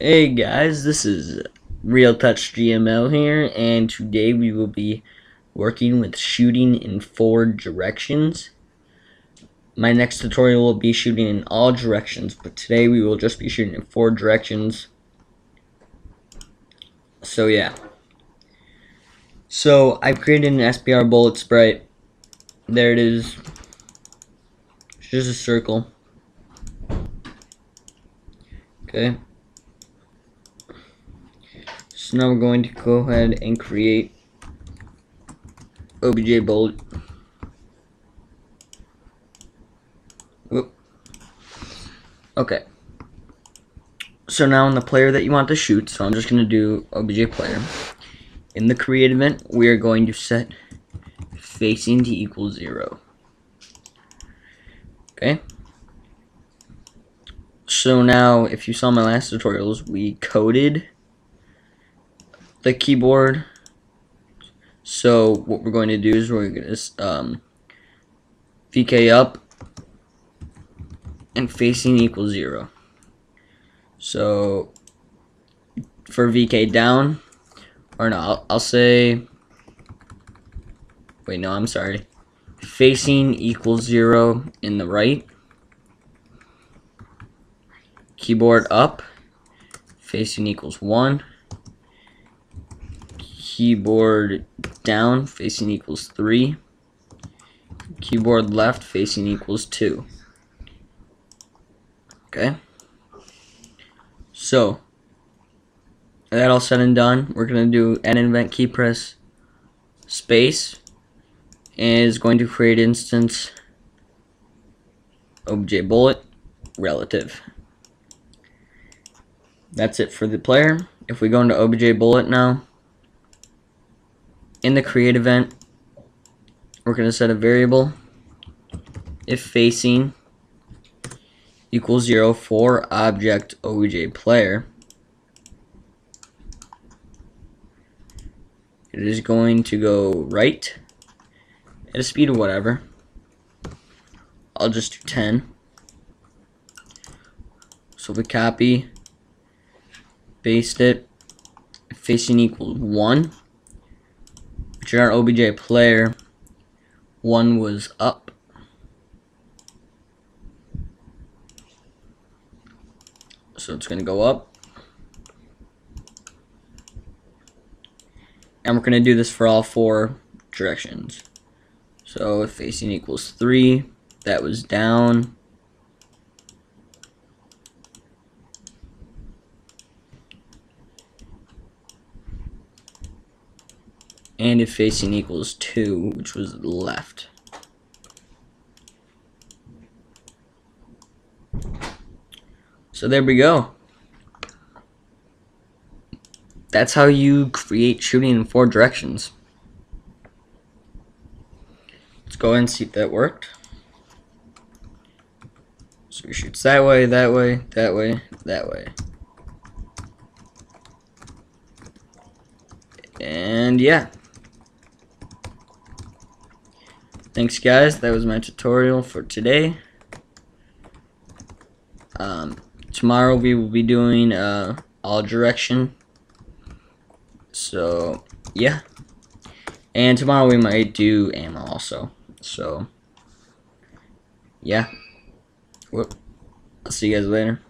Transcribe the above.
Hey guys, this is RealTutsGML here, and today we will be working with shooting in 4 directions. My next tutorial will be shooting in all directions, but today we will just be shooting in 4 directions. So yeah. So I've created an SPR bullet sprite. There it is. It's just a circle. Okay. So now we're going to go ahead and create OBJ bullet. Whoop. Okay. So now in the player that you want to shoot, so I'm just going to do OBJ player. In the create event, we are going to set facing to equal 0. Okay. So now, if you saw my last tutorials, we coded the keyboard. So what we're going to do is we're going to VK up and facing equals 0. So for VK down, or no, I'll say, wait, no, I'm sorry, facing equals 0 in the right, keyboard up, facing equals 1, keyboard down, facing equals 3, keyboard left, facing equals 2. Okay, so that all said and done, we're going to do an event key press space, and it's going to create instance OBJ bullet relative. That's it for the player. If we go into OBJ bullet now, in the create event, we're going to set a variable if facing equals 0 for object OBJ player. It is going to go right at a speed of whatever. I'll just do 10. So we copy, paste it, if facing equals 1. In our OBJ player, 1 was up. So it's going to go up. And we're going to do this for all 4 directions. So if facing equals 3, that was down. And if facing equals 2, which was left. So there we go. That's how you create shooting in 4 directions. Let's go ahead and see if that worked. So it shoots that way, that way, that way, that way. And yeah. Thanks guys, that was my tutorial for today. Tomorrow we will be doing all direction. So yeah, and tomorrow we might do ammo also. So yeah, I'll see you guys later.